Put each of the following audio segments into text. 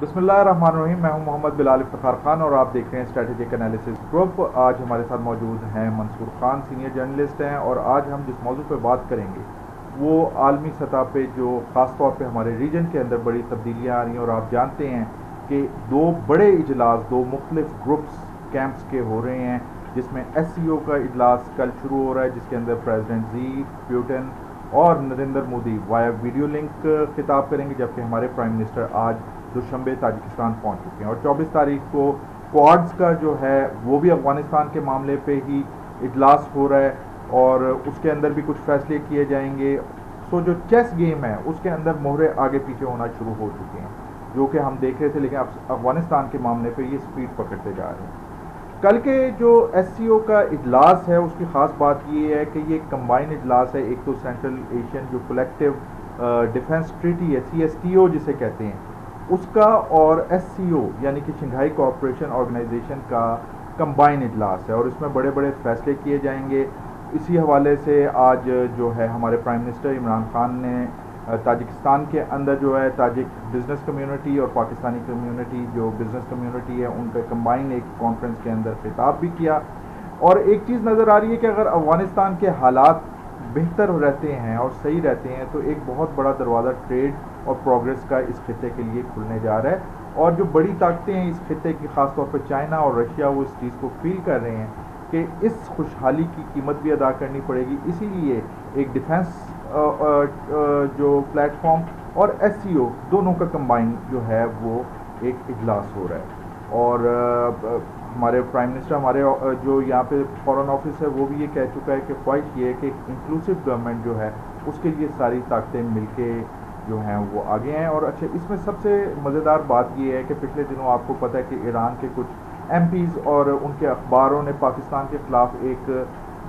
बिस्मिल्लाह रहमान रहीम। मैं हूं मोहम्मद बिलाल इफ्तिखार खान और आप देख रहे हैं स्ट्रेटेजिक एनालिसिस ग्रुप। आज हमारे साथ मौजूद हैं मंसूर खान, सीनियर जर्नलिस्ट हैं, और आज हम जिस मौजूद पर बात करेंगे वो आलमी सतह पे जो ख़ास तौर पे हमारे रीजन के अंदर बड़ी तब्दीलियाँ आ रही हैं। और आप जानते हैं कि दो बड़े इजलास, दो मुख्तलिफ ग्रुप्स कैंप्स के हो रहे हैं, जिसमें SCO का इजलास कल शुरू हो रहा है, जिसके अंदर प्रेसिडेंट जी, प्यूटन और Narendra Modi via video link खिताब करेंगे, जबकि हमारे प्राइम मिनिस्टर आज दुशंबे ताजिकिस्तान पहुंच चुके हैं। और 24 तारीख को क्वाड्स का जो है वो भी अफगानिस्तान के मामले पे ही इजलास हो रहा है और उसके अंदर भी कुछ फैसले किए जाएंगे। सो जो चेस गेम है उसके अंदर मोहरे आगे पीछे होना शुरू हो चुके हैं, जो कि हम देख रहे थे, लेकिन अब अफगानिस्तान के मामले पर ये स्पीड पकड़ते जा रहे हैं। कल के जो SCO का इजलास है उसकी ख़ास बात ये है कि ये कंबाइन इजलास है। एक तो सेंट्रल एशियन जो कलेक्टिव डिफेंस ट्रीटी है, CSTO जिसे कहते हैं, उसका और SCO यानी कि शंघाई कोऑपरेशन ऑर्गेनाइजेशन का कंबाइन इजलास है और इसमें बड़े बड़े फैसले किए जाएंगे। इसी हवाले से आज जो है हमारे प्राइम मिनिस्टर इमरान खान ने ताजिकिस्तान के अंदर जो है ताजिक बिज़नेस कम्युनिटी और पाकिस्तानी कम्युनिटी जो बिज़नेस कम्युनिटी है उनका कंबाइन एक कॉन्फ्रेंस के अंदर खिताब भी किया। और एक चीज़ नज़र आ रही है कि अगर अफगानिस्तान के हालात बेहतर रहते हैं और सही रहते हैं तो एक बहुत बड़ा दरवाज़ा ट्रेड और प्रोग्रेस का इस खिते के लिए खुलने जा रहा है। और जो बड़ी ताकतें हैं इस खिते की, ख़ासतौर पर चाइना और रशिया, वो इस चीज़ को फील कर रहे हैं कि इस खुशहाली की कीमत भी अदा करनी पड़ेगी। इसीलिए एक डिफेंस जो प्लेटफॉर्म और SCO दोनों का कंबाइन जो है वो एक इजलास हो रहा है। और हमारे प्राइम मिनिस्टर, हमारे जो यहाँ पे फॉरेन ऑफिस है, वो भी ये कह चुका है कि ख्वाहिश ये है कि इंक्लूसिव गवर्नमेंट जो है उसके लिए सारी ताकतें मिलके जो हैं वो आगे हैं। और अच्छा, इसमें सबसे मज़ेदार बात ये है कि पिछले दिनों आपको पता है कि ईरान के कुछ MPs और उनके अखबारों ने पाकिस्तान के ख़िलाफ़ एक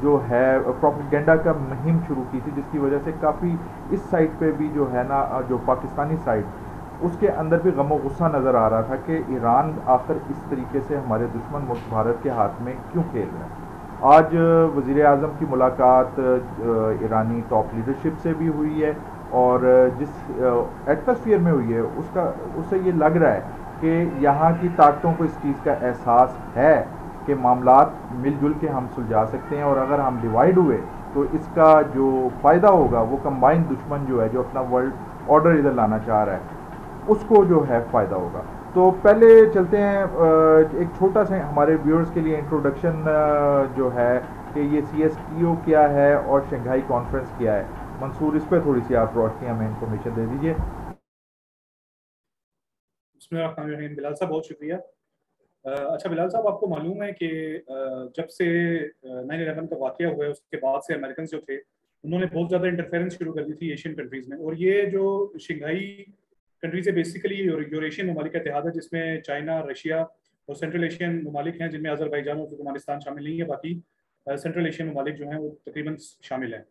जो है प्रोपेगेंडा का मुहिम शुरू की थी, जिसकी वजह से काफ़ी इस साइड पे भी जो है ना, जो पाकिस्तानी साइड, उसके अंदर भी गम और गुस्सा नज़र आ रहा था कि ईरान आखिर इस तरीके से हमारे दुश्मन मुल्क भारत के हाथ में क्यों खेल रहा है। आज वज़ीर आज़म की मुलाकात ईरानी टॉप लीडरशिप से भी हुई है और जिस एटमॉस्फेयर में हुई है उसका उससे ये लग रहा है कि यहाँ की ताकतों को इस चीज़ का एहसास है के मामलात मिलजुल के हम सुलझा सकते हैं और अगर हम डिवाइड हुए तो इसका जो फ़ायदा होगा वो कंबाइंड दुश्मन जो है, जो अपना वर्ल्ड ऑर्डर इधर लाना चाह रहा है, उसको जो है फ़ायदा होगा। तो पहले चलते हैं एक छोटा सा हमारे व्यूअर्स के लिए इंट्रोडक्शन जो है कि ये CSTO क्या है और शंघाई कॉन्फ्रेंस क्या है। मंसूर, इस पर थोड़ी सी आप रोशनी हमें इंफॉर्मेशन दे दीजिए। बिलाल साहब, बहुत शुक्रिया। अच्छा बिलाल साहब, आपको मालूम है कि जब से 9/11 का वाकया हुआ है उसके बाद से अमेरिकन जो थे उन्होंने बहुत ज़्यादा इंटरफेरेंस शुरू कर दी थी एशियन कंट्रीज़ में। और ये जो शंघाई कंट्रीज है बेसिकली यूरेशियन ममालिक का इतिहाद है, जिसमें चाइना, रशिया और सेंट्रल एशियन ममालिक हैं, जिनमें अजरबैजान और तुर्कमानिस्तान शामिल नहीं है। बाकी सेंट्रल एशियन ममालिक जो हैं वो तकरीबन शामिल हैं।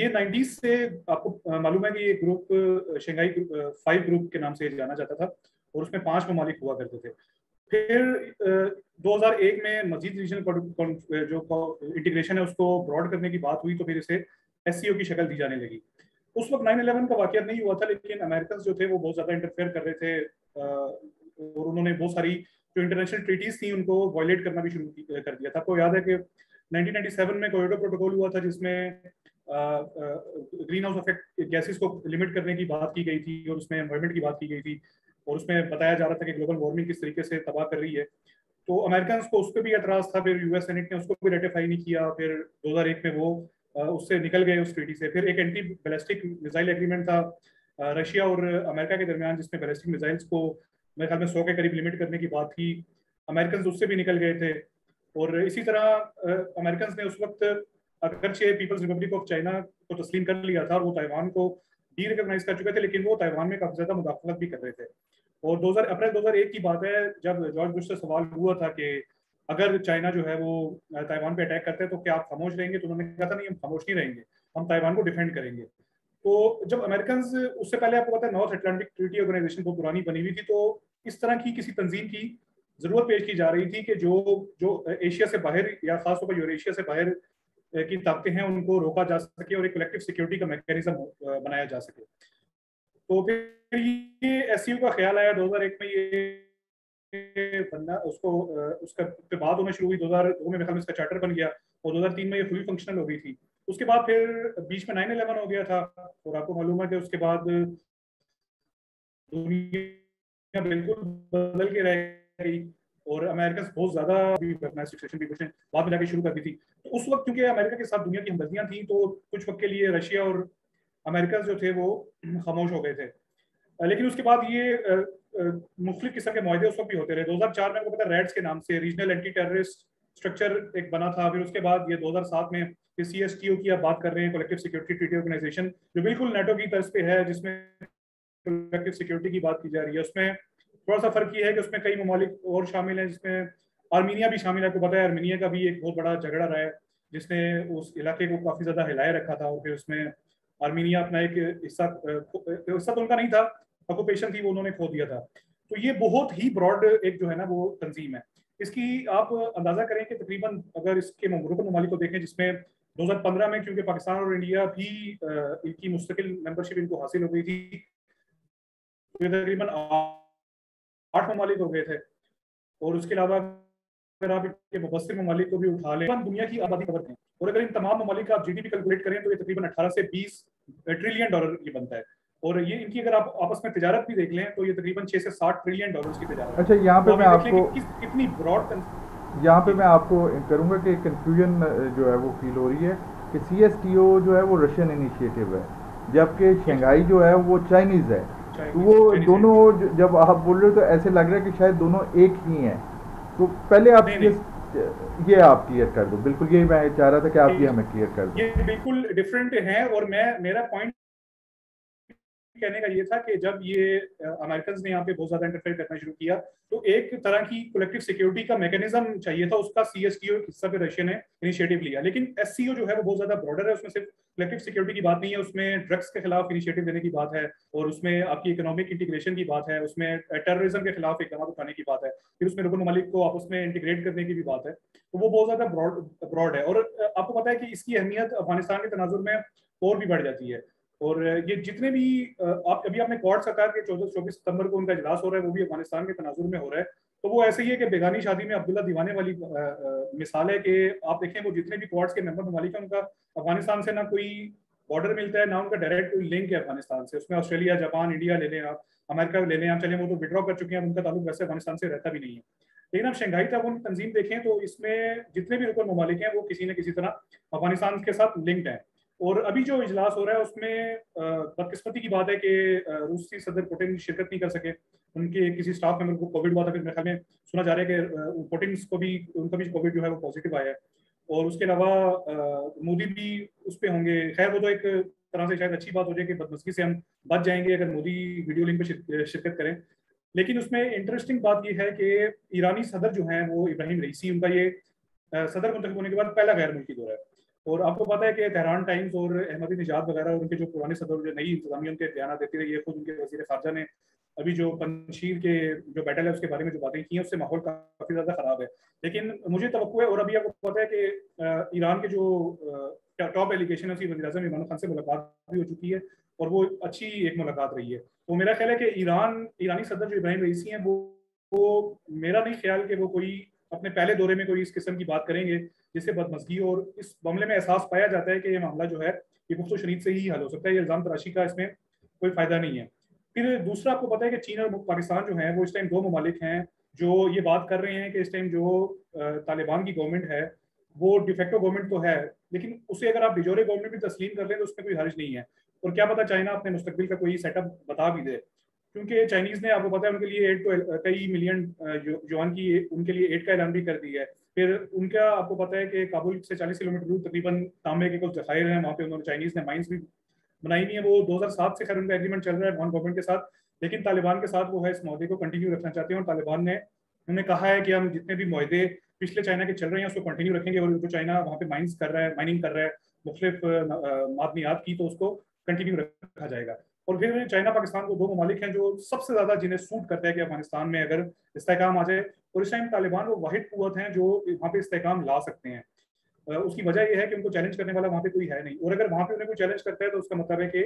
ये 90s से आपको मालूम है कि ये ग्रुप शंघाई फाइव ग्रुप के नाम से जाना जाता था और उसमें 5 ममालिक हुआ करते थे। फिर 2001 में मजीद रीजनल जो इंटीग्रेशन है उसको ब्रॉड करने की बात हुई तो फिर इसे SCO की शक्ल दी जाने लगी। उस वक्त 9/11 का वाकया नहीं हुआ था, लेकिन अमेरिकन जो थे वो बहुत ज़्यादा इंटरफेयर कर रहे थे और उन्होंने बहुत सारी जो इंटरनेशनल ट्रीटीज़ थी उनको वायलेट करना भी शुरू कर दिया था। आपको याद है कि 1997 में क्योटो प्रोटोकॉल हुआ था, जिसमें ग्रीन हाउस इफेक्ट गैसेज को लिमिट करने की बात की गई थी और उसमें एनवायरमेंट की बात की गई थी और उसमें बताया जा रहा था कि ग्लोबल वार्मिंग किस तरीके से तबाह कर रही है। तो अमेरिकन को उस पर भी एतराज़ था, फिर US सेनेट ने उसको भी रेटिफाई नहीं किया। फिर 2001 में वो उससे निकल गए उस ट्रीटी से। फिर एक एंटी बैलिस्टिक मिसाइल एग्रीमेंट था रशिया और अमेरिका के दरमियान, जिसमें बैलिस्टिक मिसाइल्स को मेरे ख्याल में 100 के करीब लिमिट करने की बात थी। अमेरिकन उससे भी निकल गए थे। और इसी तरह अमेरिकन ने उस वक्त अगरचे पीपल्स रिपब्लिक ऑफ चाइना को तस्लीम कर लिया था और वो ताइवान को डी रिकगनाइज कर चुके थे, लेकिन वो ताइवान में काफ़ी ज़्यादा मुदाखलत भी कर रहे थे। और अप्रैल 2001 की बात है, जब जॉर्ज बुश से सवाल हुआ था कि अगर चाइना जो है वो ताइवान पे अटैक करते हैं तो क्या आप खामोश रहेंगे, तो उन्होंने कहा था नहीं, हम खामोश नहीं रहेंगे, हम ताइवान को डिफेंड करेंगे। तो जब अमेरिकन, उससे पहले आपको पता है नॉर्थ अटलांटिक ट्रीटी ऑर्गेनाइजेशन बहुत पुरानी बनी हुई थी, तो इस तरह की किसी तंजीम की ज़रूरत पेश की जा रही थी कि जो एशिया से बाहर या खासतौर पर यूरेशिया से बाहर की ताकतें हैं उनको रोका जा सके और एक कलेक्टिव सिक्योरिटी का मैकेनिज्म बनाया जा सके। तो फिर ये एससीओ का ख्याल आया 2001 में, ये बनना उसको उसका बात होना शुरू हुई 2002 में, मेरे ख्याल में इसका चार्टर बन गया और 2003 में ये फुल फंक्शनल हो गई थी। उसके बाद फिर बीच में 9/11 हो गया था और आपको मालूम है कि उसके बाद दुनिया बिल्कुल बदल के रह गई और अमेरिका बहुत ज्यादा बाद में जाके शुरू कर दी थी। तो उस वक्त क्योंकि अमेरिका के साथ दुनिया की हमदर्दियां थी तो कुछ वक्त के लिए रशिया और अमेरिका जो थे वो खामोश हो गए थे, लेकिन उसके बाद ये मुख्तलिफ किस्म के मुआहदे उस वक्त भी होते रहे। 2004 में आपको पता रेड्स के नाम से रीजनल एंटी टेररिस्ट स्ट्रक्चर एक बना था, फिर उसके बाद ये 2007 में CSTO की आप बात कर रहे हैं, कलेक्टिव सिक्योरिटी ट्रीटी ऑर्गेनाइजेशन, जो बिल्कुल नेटो की तर्ज पे है, जिसमें कलेक्टिव सिक्योरिटी की बात की जा रही है। उसमें थोड़ा सा फर्क ये है कि उसमें कई ममालिक और शामिल हैं, जिसमें आर्मीनिया भी शामिल है। आपको पता है आर्मीनिया का भी एक बहुत बड़ा झगड़ा रहा है जिसने उस इलाके को काफ़ी ज़्यादा हिलाए रखा था और फिर उसमें आर्मीनिया अपना एक हिस्सा तो उनका नहीं था, ऑक्यूपेशन थी, वो उन्होंने खो दिया था। तो ये बहुत ही ब्रॉड एक जो है ना वो तंजीम है। इसकी आप अंदाज़ा करें कि तकरीबन अगर इसके रुकन ममालिक को देखें, जिसमें 2015 में क्योंकि पाकिस्तान और इंडिया भी इनकी मुस्तकिल मेंबरशिप इनको हासिल हो गई थी, तकरीबन 8 ममालिक हो गए थे। और उसके अलावा अगर आप इनके मुबस्सिर ममालिक को भी उठा लें, दुनिया की आबादी कवर करें और अगर इन तमाम ममालिक का आप GDP कैलकुलेट करें तो ये तकरीबन 18 से 20 ट्रिलियन डॉलर ये बनता है। और ये इनकी अगर आप आपस में तिजारत भी देख लें तो ये तकरीबन 6 से 7 ट्रिलियन डॉलर्स की तिजारत। अच्छा, यहाँ पे मैं आपको कितनी ब्रॉड, यहाँ पे मैं आपको करूँगा कि कंफ्यूजन जो है वो फील हो रही है कि CSTO जो है वो रशियन इनिशिएटिव है, जबकि शंघाई जो है वो चाइनीज़ है। तो वो दोनों जब आप बोल रहे हो तो ऐसे लग रहा है कि शायद दोनों एक ही हैं। तो पहले आप ये आप क्लियर कर दो, बिल्कुल यही मैं चाह रहा था कि आप ये हमें क्लियर कर दो। ये बिल्कुल डिफरेंट है और मैं मेरा पॉइंट कहने का ये था कि जब ये अमेरिकन ने यहाँ पे बहुत ज्यादा इंटरफेयर करना शुरू किया तो एक तरह की कलेक्टिव सिक्योरिटी का मैकेनिज्म चाहिए था, उसका CSTO हिस्सा पे रशिया ने इनिशिएटिव लिया। लेकिन SCO जो है वो बहुत ज्यादा ब्रॉडर है, उसमें सिर्फ कलेक्टिव सिक्योरिटी की बात नहीं है, उसमें ड्रग्स के खिलाफ इनिशिएटिव लेने की बात है और उसमें आपकी इकोनॉमिक इंटीग्रेशन की बात है, उसमें टेररिज्म के खिलाफ इकदाम उठाने की बात है, फिर उसमें रुकन ममालिक को आपस में इंटीग्रेट करने की भी बात है। तो वो बहुत ज्यादा ब्रॉड है और आपको पता है कि इसकी अहमियत अफगानिस्तान के तनाजुर में और भी बढ़ जाती है। और ये जितने भी आप अभी आपने क्वाड सरकार के 24 सितंबर को उनका इजलास हो रहा है, वो भी अफगानिस्तान के तनाजुर में हो रहा है। तो वो ऐसे ही है कि बेगानी शादी में अब्दुल्ला दीवाने वाली मिसाल है कि आप देखें वो जितने भी क्वाड्स के मेंबर ममालिक हैं उनका अफगानिस्तान से ना कोई बॉर्डर मिलता है, ना उनका डायरेक्ट कोई लिंक है अफगानिस्तान से। उसमें ऑस्ट्रेलिया, जापान, इंडिया ले लें आप, अमेरिका ले लें आप, चले वो तो विड्रॉ कर चुके हैं, उनका ताल्लुक वैसे अफगानिस्तान से रहता भी नहीं है। लेकिन आप शंघाई तहवुन तंजीम देखें तो इसमें जितने भी रुकन ममालिक हैं वो किसी न किसी तरह अफगानिस्तान के साथ लिंक्ड हैं। और अभी जो इजलास हो रहा है उसमें बदकिस्मती की बात है कि रूसी सदर पुतिन शिरकत नहीं कर सके, उनके किसी स्टाफ मेंबर को कोविड हुआ था, फिर मेरे ख्याल में सुना जा रहा है कि पुतिन को भी उनका भी कोविड जो है वो पॉजिटिव आया है। और उसके अलावा मोदी भी उस पर होंगे। खैर वो तो एक तरह से शायद अच्छी बात हो जाए कि बदमस्की से हम बच जाएंगे अगर मोदी वीडियो लिंक पर शिरकत करें। लेकिन उसमें इंटरेस्टिंग बात यह है कि ईरानी सदर जो हैं वो इब्राहिम रईसी, उनका ये सदर मुंतखब होने के बाद पहला गैर मुल्की दौरा है। और आपको पता है कि तेहरान टाइम्स और अहमदीनेजाद वगैरह और उनके जो पुराने सदर जो नई इंतजामिया उनके बयान देती रही है। खुद उनके वजीर खारजा ने अभी जो पंजशीर के जो बैटल है उसके बारे में जो बातें की हैं उससे माहौल काफ़ी ज़्यादा ख़राब है। लेकिन मुझे तवक्को है और अभी आपको पता है कि ईरान के जो टॉप एलिगेशन है उसकी वज़ीर-ए-आज़म इमरान खान से मुलाकात भी हो चुकी है और वो अच्छी एक मुलाकात रही है। तो मेरा ख्याल है कि ईरानी सदर जो इब्राहिम रईसी हैं वो मेरा नहीं ख्याल कि वो कोई अपने पहले दौरे में कोई इस किस्म की बात करेंगे जिससे बदमज़गी और इस मामले में एहसास पाया जाता है कि ये मामला जो है ये पुख्ता शरीत से ही हल हो सकता है, ये इल्ज़ाम तराशी का इसमें कोई फ़ायदा नहीं है। फिर दूसरा आपको पता है कि चीन और पाकिस्तान जो हैं वो इस टाइम दो ममालिक हैं जो ये बात कर रहे हैं कि इस टाइम जो तालिबान की गवर्नमेंट है वो डिफेक्टो गवर्नमेंट तो है, लेकिन उसे अगर आप डिजोरे गवर्नमेंट भी तस्लीम कर लें तो उसमें कोई हर्ज नहीं है। और क्या पता चाइना अपने मुस्तकबिल का कोई सेटअप बता भी दे, क्योंकि चाइनीज़ ने आपको पता है उनके लिए 8 मिलियन युआन की उनके लिए एड का ऐलान भी कर दिया है। फिर उनका आपको पता है कि काबुल से 40 किलोमीटर दूर तकरीबन तांबे के कुछ जखायर हैं, वहाँ पे उन्होंने चाइनीज़ ने माइंस भी बनाई हुई है। वो 2007 से खैर उनका एग्रीमेंट चल रहा है गवर्नमेंट के साथ, लेकिन तालिबान के साथ वो है इस मुहदे को कंटिन्यू रखना चाहते हैं। और तालिबान ने उन्होंने कहा है कि हम जितने भी मुहदे पिछले चाइना के चल रहे हैं उसको कंटिन्यू रखेंगे और जो चाइना वहाँ पे माइनिंग कर रहा है मुख्तलिफ मादनियात की, तो उसको कंटिन्यू रखा जाएगा। और फिर चाइना पाकिस्तान को दो ममालिक हैं जो सबसे ज़्यादा जिन्हें सूट करता है कि अफगानिस्तान में अगर इस्तेहकाम आ जाए। और इस टाइम तालिबान वो वाहिद कुव्वत हैं जो वहाँ पे इस्तेहकाम ला सकते हैं। उसकी वजह यह है कि उनको चैलेंज करने वाला वहाँ पे कोई है नहीं, और अगर वहाँ पे उन्हें कोई चैलेंज करता है तो उसका मतलब है कि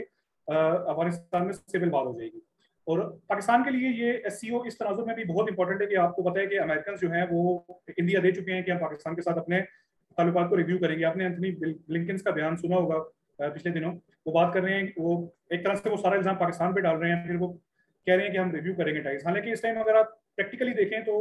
अफगानिस्तान में सिविल वार हो जाएगी। और पाकिस्तान के लिए ये SCO इस तनाजुर में भी बहुत इंपॉर्टेंट है कि आपको पता है कि अमेरिकन जो हैं वो इंडिया दे चुके हैं कि हम पाकिस्तान के साथ अपने ताल्लुकात को रिव्यू करेंगे। आपने एंथनी ब्लिंकन का बयान सुना होगा पिछले दिनों, वो बात कर रहे हैं, वो एक तरह से वो सारा इल्ज़ाम पाकिस्तान पे डाल रहे हैं, फिर वो कह रहे हैं कि हम रिव्यू करेंगे टाइम्स। हालांकि इस टाइम अगर आप प्रैक्टिकली देखें तो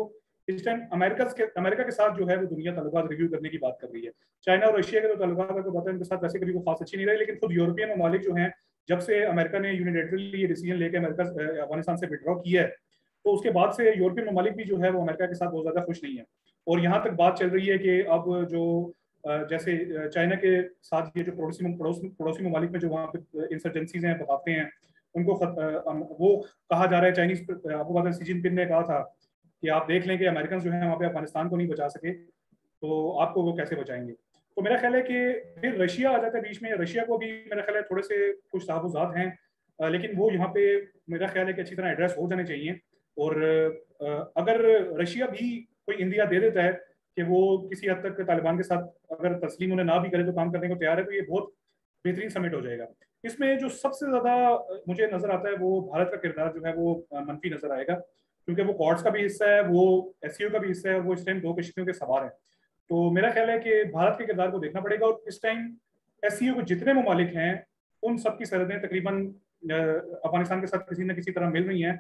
इस टाइम अमेरिका के साथ जो है वो दुनिया ताल्लुकात रिव्यू करने की बात कर रही है। चाइना और रशिया के तो ताल्लुकात आपको पता है उनके साथ वैसे कभी वो खास अच्छी नहीं रही, लेकिन खुद यूरोपियन ममालिक जो हैं जब से अमेरिका ने यूनिलेटरली ये डिसीजन लेके अमेरिका अफगानिस्तान से विड्रॉ किया है तो उसके बाद से यूरोपियन ममालिक भी जो है वो अमेरिका के साथ बहुत ज़्यादा खुश नहीं है। और यहाँ तक बात चल रही है कि अब जो जैसे चाइना के साथ ये जो पड़ोसी ममालिक में जो वहाँ पर इंसर्जेंसीज हैं बताते हैं उनको वो कहा जा रहा है चाइनीज, आपको पता है सी जिनपिंग ने कहा था कि आप देख लें कि अमेरिकन जो है वहाँ पे अफगानिस्तान को नहीं बचा सके तो आपको वो कैसे बचाएंगे। तो मेरा ख्याल है कि फिर रशिया आ जाता है बीच में, रशिया को भी मेरा ख्याल है थोड़े से कुछ तहफुजात हैं, लेकिन वो यहाँ पे मेरा ख्याल है कि अच्छी तरह एड्रेस हो जाने चाहिए। और अगर रशिया भी कोई इंडिया दे देता है कि वो किसी हद तक तालिबान के साथ अगर तस्लीम उन्हें ना भी करे तो काम करने को तैयार है, तो ये बहुत बेहतरीन समिट हो जाएगा। इसमें जो सबसे ज़्यादा मुझे नज़र आता है वो भारत का किरदार जो है वो मनफी नज़र आएगा, क्योंकि वो क्वाड्स का भी हिस्सा है, वो SCO का भी हिस्सा है, वो इस टाइम 2 कश्तियों के सवार हैं। तो मेरा ख्याल है कि भारत के किरदार को देखना पड़ेगा। और इस टाइम SCO के जितने ममालिक हैं उन सबकी सरहदें तकरीबन अफगानिस्तान के साथ किसी न किसी तरह मिल रही हैं,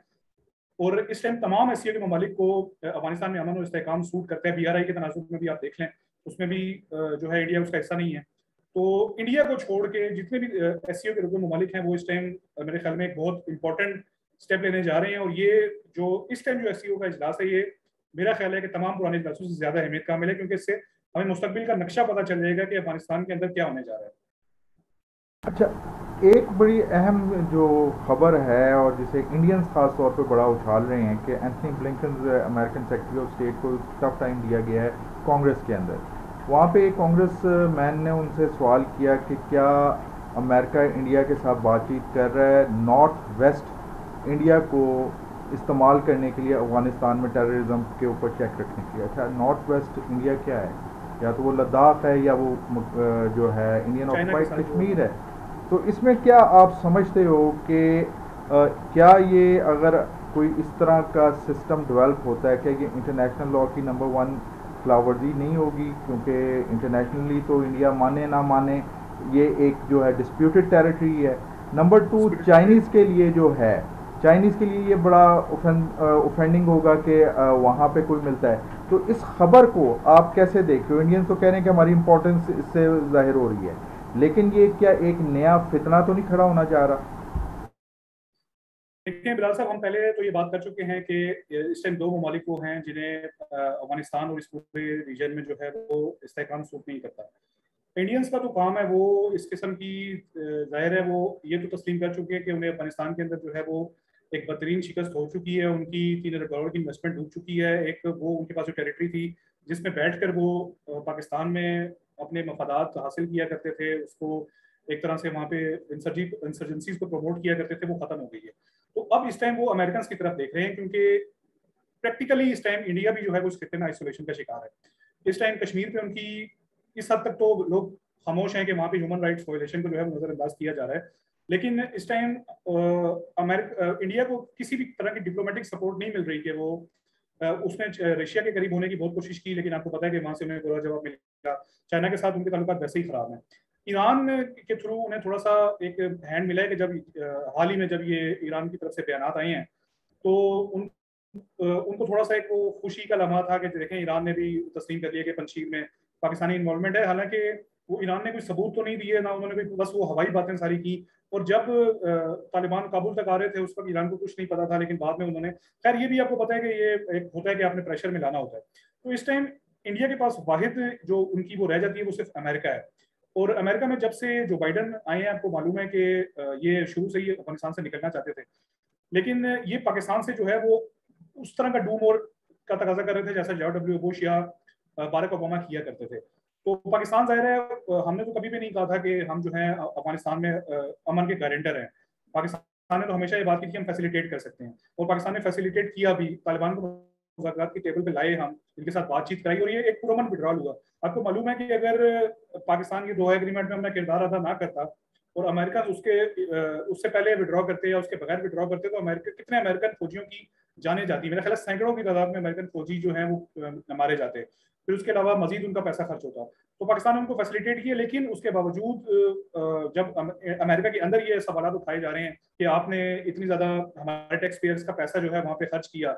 और इस टाइम तमाम SCO के ममालिक को अफगानिस्तान में अमन और इस्तेहकाम सूट करता है। BRI के तनाजुब में भी आप देख लें, उसमें भी जो है इंडिया उसका हिस्सा नहीं है। तो इंडिया को छोड़ के जितने भी SCO के रुकन ममालिक हैं वो इस टाइम मेरे ख्याल में एक बहुत इंपॉर्टेंट स्टेप लेने जा रहे हैं। और ये जो इस टाइम जो SCO का इजलास है ये मेरा ख्याल है कि तमाम पुराने इजलासों से ज्यादा अहमियत का मिले, क्योंकि इससे हमें मुस्तकबिल का नक्शा पता चल जाएगा कि अफगानिस्तान के अंदर क्या होने जा रहा है। अच्छा, एक बड़ी अहम जो खबर है और जिसे इंडियंस खास तौर पे बड़ा उछाल रहे हैं कि Anthony Blinken American secretary of state को टफ टाइम दिया गया है कांग्रेस के अंदर। वहाँ पे कांग्रेस मैन ने उनसे सवाल किया कि क्या अमेरिका इंडिया के साथ बातचीत कर रहा है नॉर्थ वेस्ट इंडिया को इस्तेमाल करने के लिए अफगानिस्तान में टेररिज्म के ऊपर चेक रखने के लिए। अच्छा, नॉर्थ वेस्ट इंडिया क्या है? या तो वो लद्दाख है या वो जो है इंडियन ऑक्युपाइड कश्मीर है। तो इसमें क्या आप समझते हो कि क्या ये अगर कोई इस तरह का सिस्टम डेवलप होता है क्या ये इंटरनेशनल लॉ की नंबर 1 खिलाफवर्जी नहीं होगी? क्योंकि इंटरनेशनली तो इंडिया माने ना माने ये एक जो है डिस्प्यूटेड टेरिटरी है। नंबर 2 चाइनीज़ के लिए जो है, चाइनीज़ के लिए ये बड़ा ऑफेंडिंग होगा कि वहाँ पे कोई मिलता है। तो इस खबर को आप कैसे देखते हो? इंडियंस तो कह रहे हैं कि हमारी इंपॉर्टेंस इससे जाहिर हो रही है, लेकिन ये क्या एक नया फितना तो नहीं खड़ा होना जा रहा? देखते हैं बिलाल साहब, हम पहले तो ये बात कर चुके हैं कि इस टाइम 2 ममालिक वो हैं जिन्हें अफगानिस्तान और इस पूरे रीजन में जो है वो इस्तेहकाम सूट नहीं करता। इंडियंस का तो काम है वो इस किस्म की जाहिर है वो ये तो तस्लीम कर चुके हैं कि उन्हें अफगानिस्तान के अंदर जो है वो एक बदतरीन शिकस्त हो चुकी है, उनकी $3 अरब की इन्वेस्टमेंट डूब चुकी है, एक वो उनके पास जो टेरिटरी थी जिसमें बैठकर वो पाकिस्तान में अपने मफादात हासिल किया करते थे, उसको एक तरह से वहाँ पे इंसर्जेंसीज को प्रमोट किया करते थे, वो ख़त्म हो गई है। तो अब इस टाइम वो अमेरिकन की तरफ देख रहे हैं, क्योंकि प्रैक्टिकली इस टाइम इंडिया भी जो है वो उस खित्ते में आइसोलेशन का शिकार है। इस टाइम कश्मीर पर उनकी इस हद तक तो लोग खामोश हैं कि वहाँ पे ह्यूमन राइट्स वायलेशन को जो है नज़रअंदाज किया जा रहा है, लेकिन इस टाइम इंडिया को किसी भी तरह की डिप्लोमेटिक सपोर्ट नहीं मिल रही कि वो उसने रशिया के करीब होने की बहुत कोशिश की, लेकिन आपको पता है कि वहाँ से उन्हें बुरा जवाब मिलेगा। चाइना के साथ उनके ताल्लुकात वैसे ही ख़राब हैं। ईरान के थ्रू उन्हें थोड़ा सा एक हैंड मिला है कि जब हाल ही में जब ये ईरान की तरफ से बयानात आए हैं तो उनको थोड़ा सा एक वो खुशी का लम्हा था कि देखें ईरान ने भी तस्लीम कर लिया कि पंजशीर में पाकिस्तानी इन्वॉल्वमेंट है। हालांकि वो ईरान ने कोई सबूत तो नहीं दिए ना उन्होंने कोई, बस वो हवाई बातें सारी की। और जब तालिबान काबुल तक आ रहे थे उस वक्त ईरान को कुछ नहीं पता था, लेकिन बाद में उन्होंने, खैर ये भी आपको पता है कि ये एक होता है कि आपने प्रेशर में लाना होता है। तो इस टाइम इंडिया के पास वाहिद जो उनकी वो रह जाती है वो सिर्फ अमेरिका है। और अमेरिका में जब से जो बाइडन आए हैं आपको मालूम है कि ये शुरू से ही अफगानिस्तान से निकलना चाहते थे, लेकिन ये पाकिस्तान से जो है वो उस तरह का डूम और का तकाजा कर रहे थे जैसा JW बुश या बारक ओबामा किया करते थे। तो पाकिस्तान जाहिर है हमने तो कभी भी नहीं कहा था कि हम जो है अफगानिस्तान में अमन के गारंटर हैं। पाकिस्तान ने तो हमेशा ये बात की कि हम फैसिलिटेट कर सकते हैं, और पाकिस्तान ने फैसिलिटेट किया भी, तालिबान को मुज़ाकरात की टेबल पे लाए, हम इनके साथ बातचीत कराई और ये एक पुरअमन विड्रॉल हुआ। आपको मालूम है कि अगर पाकिस्तान ये Doha एग्रीमेंट में अपना किरदार अदा ना करता और अमेरिका उससे पहले विड्रॉ करते या उसके बगैर विड्रॉ करते तो अमेरिका कितने अमेरिकन फौजियों की जाने जाती है, मेरा ख्याल सैकड़ों की तादाद में अमेरिकन फौजी जो है वो मारे जाते हैं। फिर उसके अलावा मजीद उनका पैसा खर्च होता है। तो पाकिस्तान ने उनको फैसिलिटेट किया, लेकिन उसके बावजूद जब अमेरिका के अंदर ये सवाल उठाए जा रहे हैं कि आपने इतनी ज़्यादा हमारे टैक्स पेयर्स का पैसा जो है वहाँ पे खर्च किया,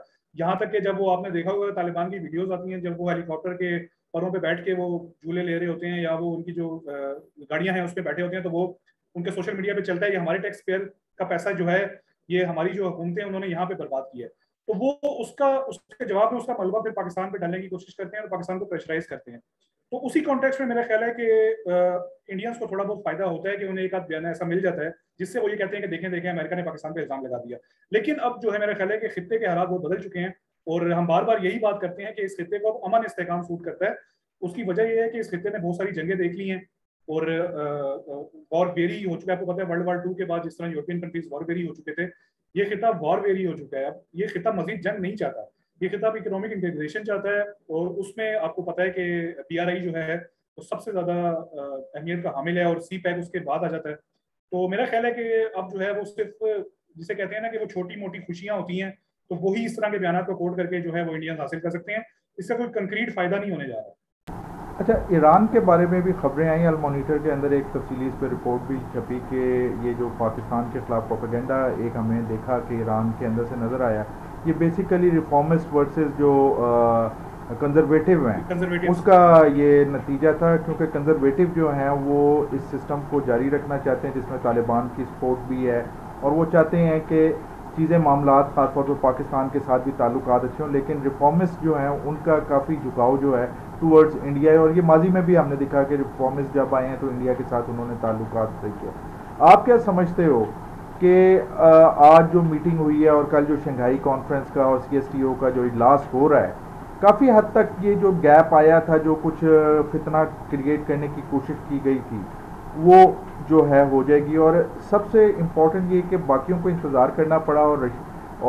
यहाँ तक कि जब वो आपने देखा होगा तालिबान की वीडियोज़ आती हैं जब वो हेलीकॉप्टर के परों पर बैठ के वो झूले ले रहे होते हैं या वो उनकी जो गाड़ियाँ हैं उस पर बैठे होते हैं, तो वो उनके सोशल मीडिया पर चलता है कि हमारे टैक्स पेयर का पैसा जो है ये हमारी जो हुकूमतें उन्होंने यहाँ पे बर्बाद किया है। तो वो उसके जवाब में उसका मलबा फिर पाकिस्तान पे डालने की कोशिश करते हैं और पाकिस्तान को प्रेशराइज करते हैं। तो उसी कॉन्टेक्स्ट में मेरा ख्याल है कि इंडियंस को थोड़ा बहुत फायदा होता है कि उन्हें एक आध बयान ऐसा मिल जाता है जिससे वो ये कहते हैं कि देखें देखें अमेरिका ने पाकिस्तान पर इल्जाम लगा दिया। लेकिन अब जो है मेरा ख्याल है कि खित्ते के हालात बहुत बदल चुके हैं और हम बार बार यही बात करते हैं कि इस खित्ते को अब अमन इस्तेहकाम सूट करता है। उसकी वजह यह है कि इस खित्ते ने बहुत सारी जंगें देख ली हैं और वॉर वेरी हो चुका है। आपको पता है वर्ल्ड वॉर टू के बाद जिस तरह यूरोपियन कंट्रीज वॉर वेरी हो चुके थे, ये खिताब वॉर वेरी हो चुका है। अब ये खिताब मजीद जंग नहीं चाहता, ये खिताब इकोनॉमिक इंटीग्रेशन चाहता है और उसमें आपको पता है कि PRI जो है वो सबसे ज़्यादा अहमियत का हामिल है और CPEC उसके बाद आ जाता है। तो मेरा ख्याल है कि अब जो है वो सिर्फ जिसे कहते हैं ना कि वो छोटी मोटी खुशियाँ होती हैं, तो वही इस तरह के बयान को कोट करके जो है वो इंडियंस हासिल कर सकते हैं। इसका कोई कंक्रीट फ़ायदा नहीं होने जा रहा। अच्छा, ईरान के बारे में भी खबरें आई, अल मोनीटर के अंदर एक तफसीली इस पर रिपोर्ट भी छपी कि ये जो पाकिस्तान के ख़िलाफ़ प्रोपेगेंडा एक हमने देखा कि ईरान के अंदर से नज़र आया, ये बेसिकली रिफॉर्मिस्ट वर्सेस जो कंजर्वेटिव हैं उसका ये नतीजा था, क्योंकि कंजर्वेटिव जो हैं वो इस सिस्टम को जारी रखना चाहते हैं जिसमें तालिबान की सपोर्ट भी है और वो चाहते हैं कि चीज़ें मामलात खासतौर पर पाकिस्तान के साथ भी ताल्लुकात अच्छे हों, लेकिन रिफॉर्मिस्ट जो हैं उनका काफ़ी झुकाव जो है टूवर्ड्स इंडिया है और ये माजी में भी हमने देखा कि रिफॉर्मिस्ट जब आए हैं तो इंडिया के साथ उन्होंने ताल्लुकात तय किया। आप क्या समझते हो कि आज जो मीटिंग हुई है और कल जो शंघाई कॉन्फ्रेंस का और CSTO का जो इजलास हो रहा है, काफ़ी हद तक ये जो गैप आया था, जो कुछ फितना क्रिएट करने की कोशिश की गई थी वो जो है हो जाएगी। और सबसे इम्पॉर्टेंट ये कि बाकियों को इंतज़ार करना पड़ा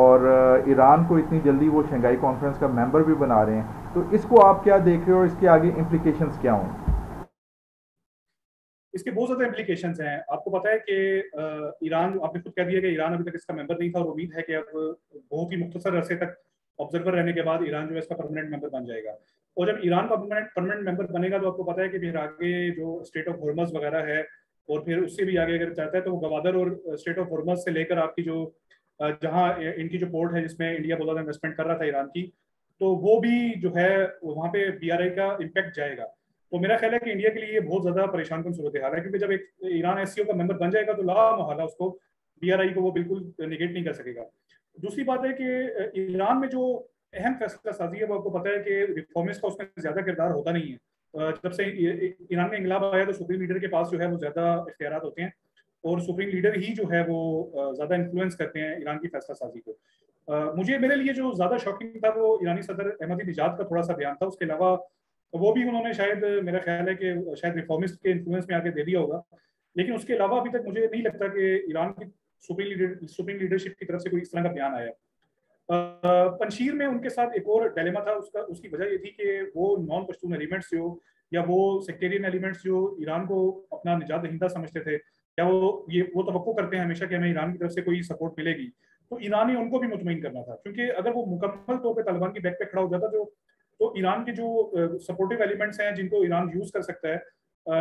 और ईरान को इतनी जल्दी वो शंघाई कॉन्फ्रेंस का मेंबर भी बना रहे हैं, तो इसको आप क्या देख रहे हो और इसके आगे इम्प्लीकेशंस क्या हों? इसके बहुत ज़्यादा इम्प्लीकेशंस हैं। आपको पता है कि ईरान, आपने खुद कह दिया कि ईरान अभी तक इसका मेंबर नहीं था और उम्मीद है कि अब बहुत ही मुख्तसर अरसे तक ऑब्जर्वर रहने के बाद ईरान जो है इसका परमानेंट मेंबर बन जाएगा। और जब ईरान का परमानेंट मेंबर बनेगा तो आपको पता है कि फिर आगे जो स्टेट ऑफ हॉर्मस वगैरह है और फिर उससे भी आगे अगर चाहता है तो वो गवादर और स्टेट ऑफ हॉर्मस से लेकर आपकी जो जहाँ इनकी जो पोर्ट है जिसमें इंडिया बहुत ज़्यादा इन्वेस्टमेंट कर रहा था ईरान की, तो वो भी जो है वहाँ पे PRI का इम्पैक्ट जाएगा। तो मेरा ख्याल है कि इंडिया के लिए ये बहुत ज़्यादा परेशान कन सूरत हाल है, क्योंकि जब एक ईरान SCO का मेंबर बन जाएगा तो ला महला उसको PRI को वो बिल्कुल निगेट नहीं कर सकेगा। दूसरी बात है कि ईरान में जो अहम फैसला साजी है वो आपको पता है कि रिफॉर्मिस्ट का उसमें ज़्यादा किरदार होता नहीं है। जब से ईरान में इंकलाब आया तो सुप्रीम लीडर के पास जो है वो ज़्यादा इख्तियारात होते हैं और सुप्रीम लीडर ही जो है वो ज़्यादा इन्फ्लुएंस करते हैं ईरान की फैसला साजी को। मेरे लिए जो ज़्यादा शॉकिंग था वो ईरानी सदर अहमदीनेजाद का थोड़ा सा बयान था। उसके अलावा वो भी उन्होंने शायद, मेरा ख्याल है कि शायद रिफॉर्मिस्ट के इन्फ्लुएंस में आके दे दिया होगा, लेकिन उसके अलावा अभी तक मुझे नहीं लगता कि ईरान की सुप्रीम लीडरशिप की तरफ से कोई इस तरह का बयान आया। पंशीर में उनके साथ एक और डिलेमा था, उसकी वजह ये थी कि वो नॉन पश्तून एलिमेंट्स जो या वो सेक्टेरियन एलिमेंट्स जो ईरान को अपना निजात दहिंदा समझते थे या वो तवक्को करते हैं हमेशा कि हमें ईरान की तरफ से कोई सपोर्ट मिलेगी, तो ईरान ने उनको भी मुतमईन करना था, क्योंकि अगर वो मुकम्मल तौर पर तालिबान की बैक पे खड़ा हो जाता तो ईरान के जो सपोर्टिव एलिमेंट्स हैं जिनको ईरान यूज़ कर सकता है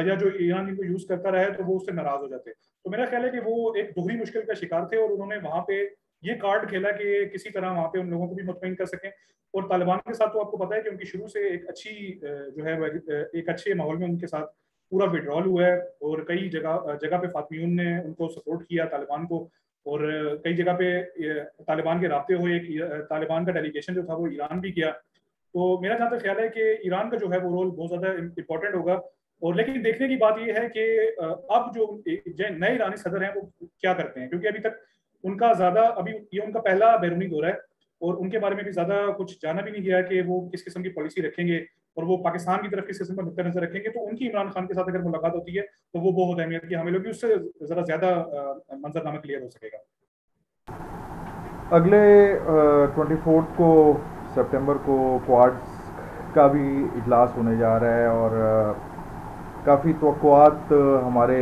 या जो ईरान इनको यूज़ करता रहा है तो वो उससे नाराज़ हो जाते। तो मेरा ख्याल है कि वो एक दोहरी मुश्किल का शिकार थे और उन्होंने वहाँ पे ये कार्ड खेला कि किसी तरह वहाँ पे उन लोगों को भी मुतमईन कर सकें। और तालिबान के साथ तो आपको पता है कि उनकी शुरू से एक अच्छी जो है एक अच्छे माहौल में उनके साथ पूरा विड्रॉल हुआ है और कई जगह पे फातमियून ने उनको सपोर्ट किया तालिबान को और कई जगह पे तालिबान के राब्ते हुए। एक तालिबान का डेलीगेशन जो था वो ईरान भी गया। तो मेरा जहाँ तक ख्याल है कि ईरान का जो है वो रोल बहुत ज़्यादा इम्पोर्टेंट होगा। और लेकिन देखने की बात यह है कि अब जो नए ईरानी सदर हैं वो क्या करते हैं, क्योंकि अभी तक उनका ज़्यादा अभी ये उनका पहला बैरूनी दौरा है और उनके बारे में भी ज़्यादा कुछ जाना भी नहीं गया कि वो किस किस्म की पॉलिसी रखेंगे और वो पाकिस्तान की तरफ किस किस्म का नुक्ता नज़र रखेंगे। तो उनकी इमरान खान के साथ अगर मुलाकात होती है तो वो बहुत अहमियत की हमें लोग भी उससे ज़रा ज़्यादा मंजरनामा क्लियर हो सकेगा। अगले 24 को सितंबर को क्वाड का भी इजलास होने जा रहा है और काफ़ी तवक्कुआत हमारे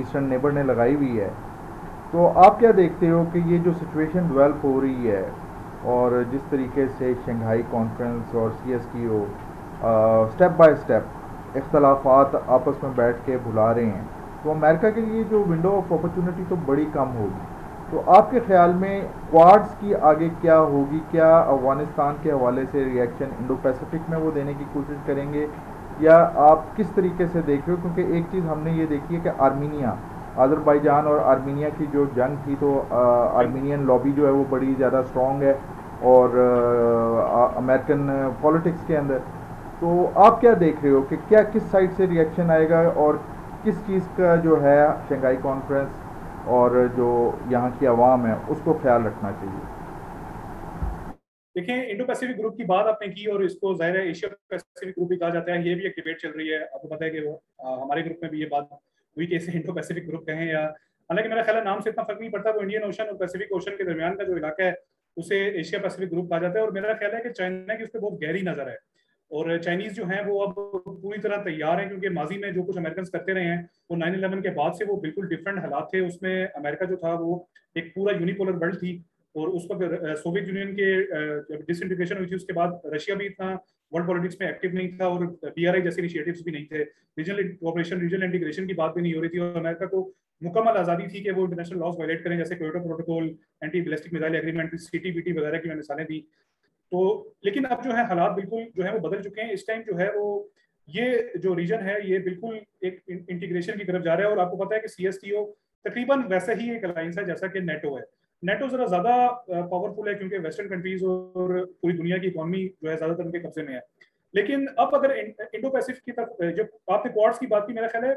ईस्टर्न नेबर ने लगाई हुई है। तो आप क्या देखते हो कि ये जो सिचुएशन डेवलप हो रही है और जिस तरीके से शंघाई कॉन्फ्रेंस और CSTO स्टेप बाय स्टेप इख्तलाफात आपस में बैठ के भुला रहे हैं, तो अमेरिका के लिए जो विंडो ऑफ अपॉर्चुनिटी तो बड़ी कम होगी। तो आपके ख्याल में क्वाड्स की आगे क्या होगी? क्या अफगानिस्तान के हवाले से रिएक्शन इंडो पैसिफिक में वो देने की कोशिश करेंगे या आप किस तरीके से देख रहे हो? क्योंकि एक चीज़ हमने ये देखी है कि आर्मीनिया, अज़रबैजान और आर्मीनिया की जो जंग थी तो आर्मीनियन लॉबी जो है वो बड़ी ज़्यादा स्ट्रॉन्ग है और अमेरिकन पॉलिटिक्स के अंदर। तो आप क्या देख रहे हो कि क्या किस साइड से रिएक्शन आएगा और किस चीज़ का जो है शंघाई कॉन्फ्रेंस और जो यहाँ की आवाम है उसको ख्याल रखना चाहिए? देखिए, इंडो पैसिफिक ग्रुप की बात आपने की और इसको ज़ाहिर है एशिया पैसिफिक ग्रुप भी कहा जाता है। ये भी एक डिबेट चल रही है, आपको पता है कि हमारे ग्रुप में भी ये बात हुई कैसे इंडो पैसिफिक ग्रुप कहें या, हालांकि मेरा ख्याल है नाम से इतना फर्क नहीं पड़ता। तो इंडियन ओशन और पैसिफिक ओशन के दरमियान का जो इलाका है उसे एशिया पैसिफिक ग्रुप कहा जाता है और मेरा ख्याल है कि चाइना की उस पर बहुत गहरी नजर है और चाइनीज जो हैं वो अब पूरी तरह तैयार हैं, क्योंकि माजी में जो कुछ अमेरिकन करते रहे हैं वो 9/11 के बाद से वो बिल्कुल डिफरेंट हालात थे। उसमें अमेरिका जो था वो एक पूरा यूनिपोलर वर्ल्ड थी और उस पर सोवियत यूनियन के डिसइंटीग्रेशन हुई थी, उसके बाद रशिया भी इतना वर्ल्ड पॉलिटिक्स में एक्टिव नहीं था और BRI जैसे इनिशिएटिव्स भी नहीं थे, रीजनल कोऑपरेशन रीजनल इंटीग्रेशन की बात भी नहीं हो रही थी और अमेरिका को मुकम्मल आज़ादी थी कि वो इंटरनेशनल लॉज वायलेट करें, जैसे Kyoto protocol, anti ballistic missile agreement, CTBT वगैरह की मैंने मिसालें दी। तो लेकिन अब जो है हालात बिल्कुल जो है वो बदल चुके हैं। इस टाइम जो है वो ये जो रीजन है ये बिल्कुल एक इंटीग्रेशन की तरफ जा रहा है और आपको पता है कि CSTO तकरीबन वैसे ही एक अलायंस है जैसा कि नेटो है। नेटो जरा ज्यादा पावरफुल है क्योंकि वेस्टर्न कंट्रीज और पूरी दुनिया की इकोनॉमी जो है ज्यादातर उनके कब्जे में है। लेकिन अब अगर इंडो पैसिफिक की तरफ, जब आपने क्वाड्स की बात की, मेरा ख्याल है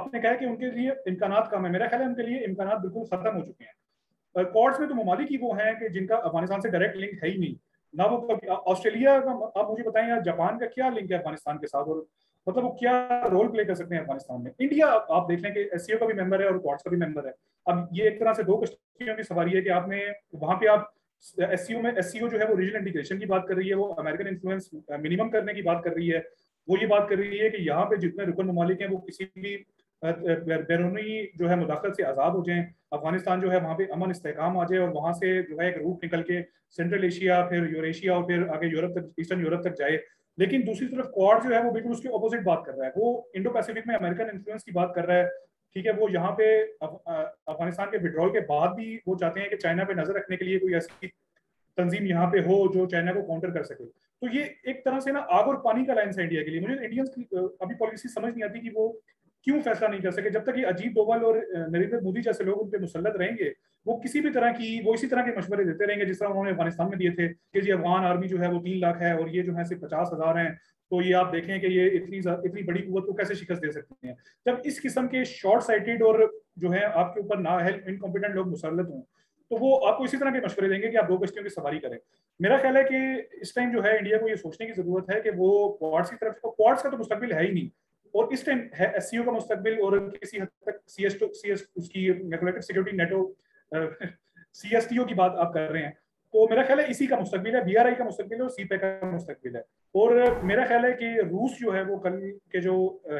आपने कहा कि उनके लिए इम्कानात कम है, मेरा ख्याल है उनके लिए इम्कानात बिल्कुल खत्म हो चुके हैं। क्वाड्स में तो ममालिक ही वो हैं कि जिनका अफगानिस्तान से डायरेक्ट लिंक है ही नहीं ना, वो ऑस्ट्रेलिया का, आप मुझे बताएं यार जापान का क्या लिंक है अफगानिस्तान के साथ और मतलब वो क्या रोल प्ले कर सकते हैं अफगानिस्तान में। इंडिया आप देख लें कि SCO का भी मेंबर है और क्वाड्स का भी मेंबर है। अब ये एक तरह से दो कश्तियों की सवारी है कि आपने वहाँ पे आप SCO में, SCO जो है वो रीजनल इंटीग्रेशन की बात कर रही है, वो अमेरिकन इन्फ्लुएंस मिनिमम करने की बात कर रही है, वो ये बात कर रही है कि यहाँ पे जितने रुकन ममालिक हैं वो किसी भी बैरूनी जो है मुदाखलत से आज़ाद हो जाएं, अफगानिस्तान जो है वहाँ पे अमन इस्तेहकाम आ जाए और वहाँ से जो है एक रूट निकल के सेंट्रल एशिया, फिर यूरेशिया और फिर आगे यूरोप तक, ईस्टर्न यूरोप तक जाए। लेकिन दूसरी तरफ क्वाड जो है वो बिल्कुल उसके ऑपोजिट बात कर रहा है, वो इंडो पैसिफिक में अमेरिकन इन्फ्लुएंस की बात कर रहा है, ठीक है। वो यहाँ पे अफगानिस्तान के विड्रॉल के बाद भी वो चाहते हैं कि चाइना पे नजर रखने के लिए कोई ऐसी तंजीम यहाँ पे हो जो चाइना को काउंटर कर सके। तो ये एक तरह से ना आग और पानी का लाइन है इंडिया के लिए। मुझे इंडियंस की अभी पॉलिसी समझ नहीं आती कि वो क्यों फैसला नहीं कर सके। जब तक ये अजीत डोवाल और नरेंद्र मोदी जैसे लोग उन पर मुसलत रहेंगे, वो किसी भी तरह की, वो इसी तरह के मशवरे देते रहेंगे जिस तरह उन्होंने अफगानिस्तान में दिए थे कि जी अफगान आर्मी जो है वो 3 लाख है और ये जो है सिर्फ 50,000 हैं, तो ये आप देखें कि ये इतनी बड़ी कुव्वत को कैसे शिकस्त दे सकते हैं। जब इस किस्म के शॉर्ट साइटेड और जो है आपके ऊपर ना हेल्प इनकॉम्पिटेंट लोग मुसलत हों तो वो आपको इसी तरह के मशवरे देंगे कि आप दो कश्तियों की सवारी करें। मेरा ख्याल है कि इस टाइम जो है इंडिया को ये सोचने की जरूरत है कि वो क्वाड्स की तरफ, क्वाड्स का तो मुस्तकबिल है ही नहीं और इस टाइम है SCO का मुस्तकबिल और किसी हद तक सिक्योरिटी नेटो CSTO की बात आप कर रहे हैं, तो मेरा ख्याल है इसी का मुस्तकबिल है, BRI का मुस्तकबिल है और CPEC का मुस्तकबिल है। और मेरा ख्याल है कि रूस जो है वो कल के जो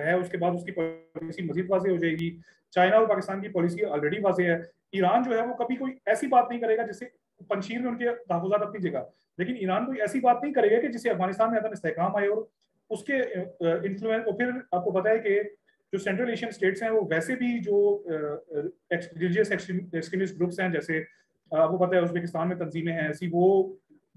है उसके बाद उसकी पॉलिसी मजीद वाज़े हो जाएगी। चाइना और पाकिस्तान की पॉलिसी ऑलरेडी वाज़े है। ईरान जो है वो कभी कोई ऐसी बात नहीं करेगा जिससे पंजशीर में उनके तहफुजात अपनी जगह, लेकिन ईरान कोई ऐसी बात नहीं करेगा कि जिससे अफगानिस्तान में अदम इस्तेहकाम आए और उसके इन्फ्लुएंस। और फिर आपको पता है कि जो सेंट्रल एशियन स्टेट्स हैं वो वैसे भी जो रिलीजियस एक्सट्रीमिस्ट ग्रुप्स हैं, जैसे आपको पता है उज़्बेकिस्तान में तंजीमें हैं ऐसी, वो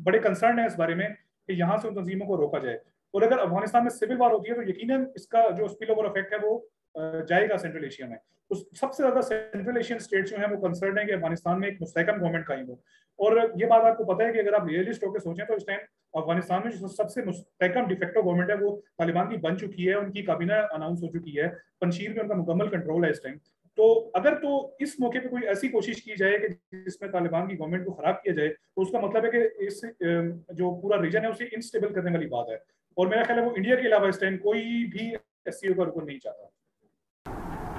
बड़े कंसर्न हैं इस बारे में कि यहाँ से उन तंजीमों को रोका जाए। और अगर अफगानिस्तान में सिविल वार होती है तो यकीनन इसका जो स्पिल ओवर इफेक्ट है वो जाएगा सेंट्रल एशिया में। उस सबसे ज़्यादा सेंट्रल एशियन स्टेट्स जो हैं वो कंसर्न है कि अफगानिस्तान में एक मुस्तहकम गवर्नमेंट कायम हो। और ये बात आपको पता है कि अगर आप रियलिस्ट होकर सोचें तो इस टाइम अफगानिस्तान में जो सबसे मुस्तहकम डिफेक्टो गवर्नमेंट है वो तालिबान की बन चुकी है, उनकी काबीना अनाउंस हो चुकी है, पंजशीर में उनका मुकम्मल कंट्रोल है इस टाइम। तो अगर तो इस मौके पे कोई ऐसी कोशिश की जाए कि जिसमें तालिबान की गवर्नमेंट को खराब किया जाए तो उसका मतलब है कि इस जो पूरा रीजन है उसे इनस्टेबल करने वाली बात है। और मेरा ख्याल है वो इंडिया के अलावा इस टाइम कोई भी SCO का रुकन नहीं चाहता।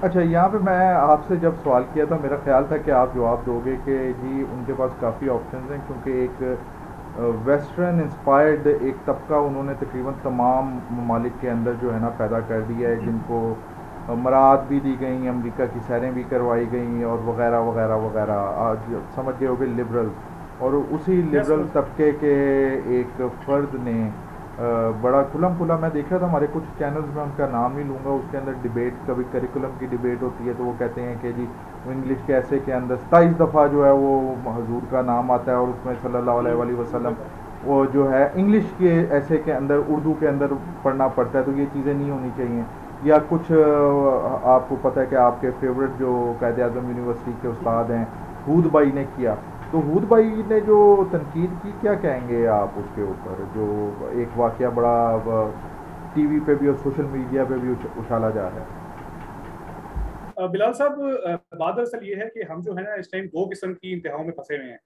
अच्छा, यहाँ पे मैं आपसे जब सवाल किया था मेरा ख्याल था कि आप जवाब दोगे कि जी उनके पास काफ़ी ऑप्शंस हैं क्योंकि एक वेस्टर्न इंस्पायर्ड एक तबका उन्होंने तकरीबन तमाम ममालिक के अंदर जो है ना पैदा कर दिया है, जिनको मराहत भी दी गई, अमेरिका की सैरें भी करवाई गई और वगैरह वगैरह वगैरह। आज समझ गए होंगे लिबरल, और उसी लिबरल तबके के एक फ़र्द ने बड़ा खुलम खुला, मैं देख रहा था हमारे कुछ चैनल्स में, उनका नाम ही लूँगा, उसके अंदर डिबेट, कभी करिकुलम की डिबेट होती है तो वो कहते हैं कि जी इंग्लिश के ऐसे के अंदर 27 दफ़ा जो है वो हजूर का नाम आता है और उसमें सल्लल्लाहु अलैहि वसल्लम वो जो है इंग्लिश के ऐसे के अंदर उर्दू के अंदर पढ़ना पड़ता है, तो ये चीज़ें नहीं होनी चाहिए। या कुछ आपको पता है कि आपके फेवरेट जो कायद आज़म यूनिवर्सिटी के उस्ताद हैं हूद भाई ने किया, तो हूद भाई ने जो तनकीद की, क्या कहेंगे आप उसके ऊपर? जो एक वाक़या बड़ा टीवी पे भी और सोशल मीडिया पे भी उछाला जा रहा है। बिलाल साहब, बात दरअसल ये है कि हम जो है ना इस टाइम दो किस्म की इंतहाओं में फंसे हुए हैं।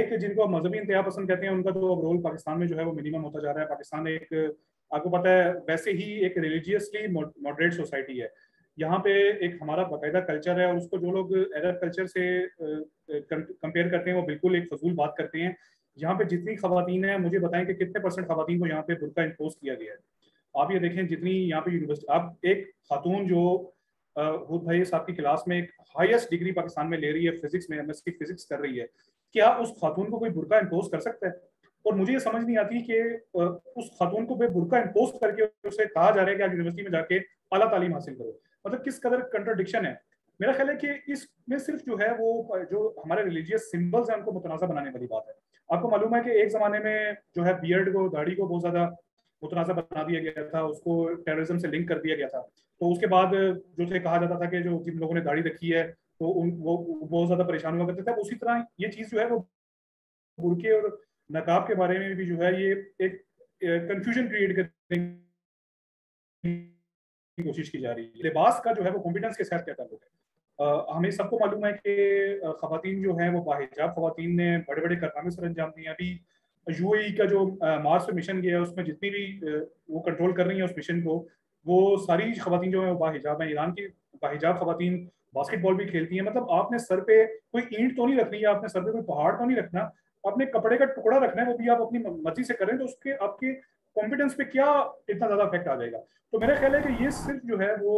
एक जिनको मजहबी इंतहा पसंद कहते हैं, उनका तो रोल पाकिस्तान में जो है वो मिनिमम होता जा रहा है। पाकिस्तान एक, आपको पता है, वैसे ही एक रिलीजियसली मॉडरेट सोसाइटी है। यहाँ पे एक हमारा बाकायदा कल्चर है और उसको जो लोग अरब कल्चर से कंपेयर करते हैं वो बिल्कुल एक फजूल बात करते हैं। यहाँ पे जितनी खवातीन हैं, मुझे बताएं कि कितने % खवातीन को यहाँ पे बुर्का इंपोज किया गया है। आप ये देखें जितनी यहाँ पे यूनिवर्सिटी, आप एक खातून जो हूद भाई साहब की क्लास में एक हाईएस्ट डिग्री पाकिस्तान में ले रही है, फिजिक्स में MSc फिजिक्स कर रही है, क्या उस खातून को कोई बुर्का इंपोज कर सकता है? और मुझे ये समझ नहीं आती कि उस खातून को बुर्का इंपोज करके उसे कहा जा रहा है कि आप यूनिवर्सिटी में जाके आला तालीम हासिल करो, मतलब किस कदर कंट्राडिक्शन है। मेरा ख्याल है कि इसमें सिर्फ जो है वो जो हमारे रिलीजियस सिंबल्स हैं उनको मुतनाज़ा बनाने वाली बात है। आपको मालूम है कि एक ज़माने में जो है बियर्ड को, दाढ़ी को बहुत ज़्यादा मुतनाज़ा बना दिया गया था, उसको टेररिज्म से लिंक कर दिया गया था। तो उसके बाद जो थे कहा जाता था कि जो जिन लोगों ने दाढ़ी रखी है तो वो बहुत ज़्यादा परेशान हुआ करते थे। उसी तरह ये चीज़ जो है वो बुरके और नकाब के बारे में भी जो है ये एक कन्फ्यूजन क्रिएट करते कोशिश की जा रही है। लिबास का जो है वो कॉम्पिटेंस के साथ क्या ताल्लुक है? हमें सबको मालूम है कि खवातीन जो है वो बाहिजाब खवातीन ने बड़े बड़े कारनामे सर अंजाम दिए। अभी UAE का जो मार्स पे मिशन गया है उसमें जितनी भी वो कंट्रोल कर रही है उस मिशन को, वो सारी खवातीन जो है वो बाहिजाब है। ईरान की बाहिजाब खवातीन बास्केटबॉल भी खेलती हैं। मतलब आपने सर पे कोई ईंट तो नहीं रखनी है, आपने सर पे कोई पहाड़ तो नहीं रखना, अपने कपड़े का टुकड़ा रखना है, वो भी आप अपनी मर्जी से करें, तो उसके आपके कॉम्पिटेंस पे क्या इतना ज़्यादा इफेक्ट आ जाएगा। तो मेरा ख्याल है कि ये सिर्फ जो है वो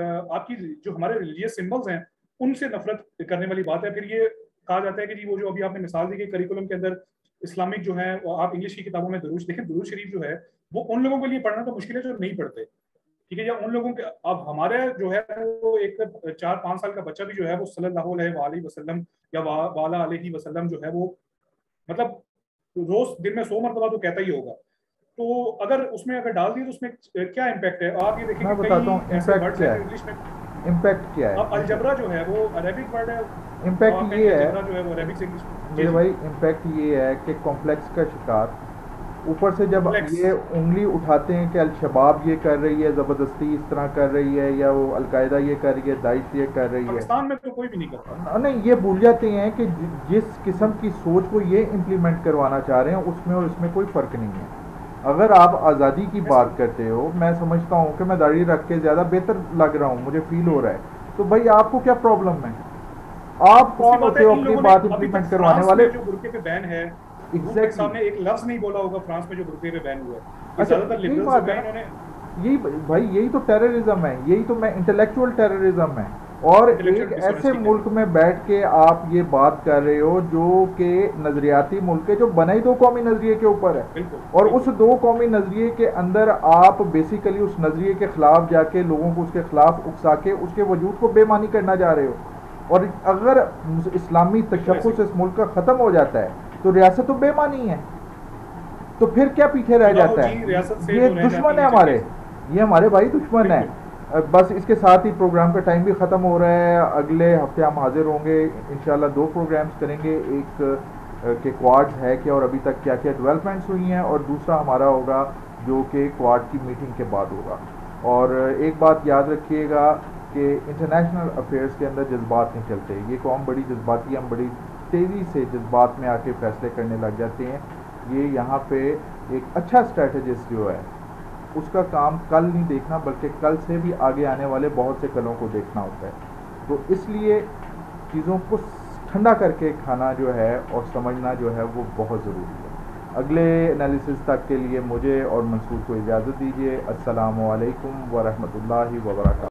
आपकी जो हमारे रिलीजियस सिंबल्स हैं उनसे नफरत करने वाली बात है। फिर ये कहा जाता है कि जी वो जो अभी आपने मिसाल दी कि करिकुलम के अंदर इस्लामिक जो है, आप इंग्लिश की किताबों में दुरूद, देखिए दुरूद शरीफ जो है वो उन लोगों के लिए पढ़ना तो मुश्किल है जो नहीं पढ़ते, ठीक है, या उन लोगों के। अब हमारे जो है वो एक 4-5 साल का बच्चा भी जो है वो सल्लल्लाहु अलैहि वसल्लम या वाला अलैहि वसल्लम जो है वो मतलब रोज दिन में 100 मरतबा तो कहता ही होगा। तो अगर उसमें अगर डाल दिए तो उसमें क्या इम्पैक्ट है? आप ये देखिए, मैं बताता हूं इम्पैक्ट क्या है इंग्लिश में। इम्पैक्ट क्या है? अलजबरा जो है वो अरेबिक वर्ड है। इम्पैक्ट ये है जो है वो अरेबिक से इंग्लिश में भाई, इम्पैक्ट ये है कि कॉम्प्लेक्स का शिकार, ऊपर से जब ये उंगली उठाते हैं कि अल-शबाब ये कर रही है, ज़बरदस्ती इस तरह कर रही है, या वो अलकायदा ये कर रही है, दाइश ये कर रही है, पाकिस्तान में तो कोई भी नहीं करता। नहीं, ये भूल जाते हैं कि जिस किस्म की सोच को ये इम्प्लीमेंट करवाना चाह रहे हैं उसमें और इसमें कोई फ़र्क नहीं है। अगर आप आज़ादी की बात करते हो, मैं समझता हूँ कि मैं दाढ़ी रख के ज़्यादा बेहतर लग रहा हूँ, मुझे फील हो रहा है, तो भाई आपको क्या प्रॉब्लम है? आप कौन होते हो अपनी बात इम्प्लीमेंट करवाने वाले? Exactly. सामने एक लफ्ज नहीं बोला होगा फ्रांस में जो बुर्के पे बैन हुआ है। ज्यादातर लिबरल्स बैन होने, यही भाई यही तो टेररिज्म है, यही तो मैं इंटेलेक्चुअल टेररिज्म है। और एक ऐसे मुल्क में बैठ के आप ये बात कर रहे हो जो कि नज़रियाती मुल्क है, जो बना ही 2 कौमी नज़रिए के ऊपर है, और उस 2 कौमी नज़रिए के अंदर आप बेसिकली उस नज़रिए के ख़िलाफ़ जाके लोगों को उसके ख़िलाफ़ उकसा के उसके वजूद को बेमानी करना चाह रहे हो। और अगर इस्लामी तशख़्ख़ुस इस मुल्क का ख़त्म हो जाता है तो रियासत तो बेमानी है, तो फिर क्या पीछे रह जाता है? ये दुश्मन है हमारे, ये हमारे भाई दुश्मन है। बस इसके साथ ही प्रोग्राम का टाइम भी ख़त्म हो रहा है। अगले हफ्ते हम हाजिर होंगे इंशाल्लाह, 2 प्रोग्राम्स करेंगे, एक के क्वाड है क्या और अभी तक क्या क्या डेवलपमेंट्स हुई हैं, और दूसरा हमारा होगा जो कि क्वाड की मीटिंग के बाद होगा। और एक बात याद रखिएगा कि इंटरनेशनल अफेयर्स के अंदर जज्बात नहीं चलते। ये कौम बड़ी जज्बाती है, हम बड़ी तेज़ी से जज्बात में आके फैसले करने लग जाते हैं। ये यहाँ पे एक अच्छा स्ट्रेटजिस्ट जो है उसका काम कल नहीं देखना बल्कि कल से भी आगे आने वाले बहुत से कलों को देखना होता है। तो इसलिए चीज़ों को ठंडा करके खाना जो है और समझना जो है वो बहुत ज़रूरी है। अगले एनालिसिस तक के लिए मुझे और मंसूर को इजाज़त दीजिए। अस्सलामु अलैकुम वरहमतुल्लाहि वबरकातुहू।